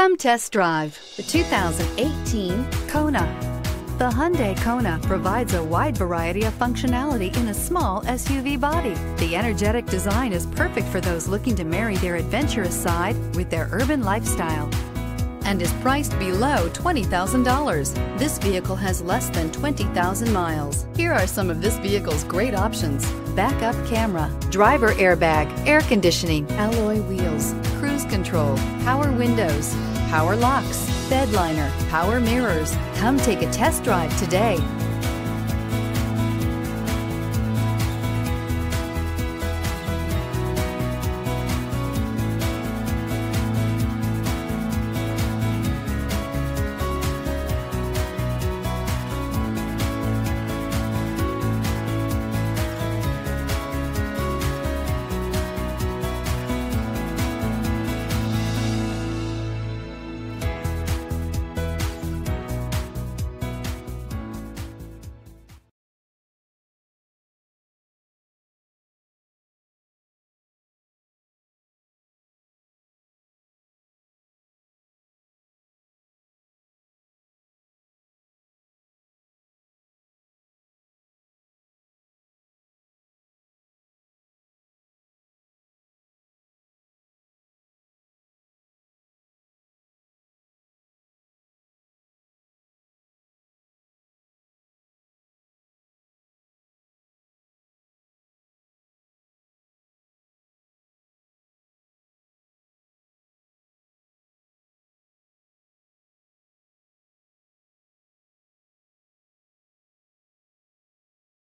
Come test drive the 2018 Kona. The Hyundai Kona provides a wide variety of functionality in a small SUV body. The energetic design is perfect for those looking to marry their adventurous side with their urban lifestyle, and is priced below $20,000. This vehicle has less than 20,000 miles. Here are some of this vehicle's great options: backup camera, driver airbag, air conditioning, alloy wheels, cruise control, power windows, power locks, bed liner, power mirrors. Come take a test drive today.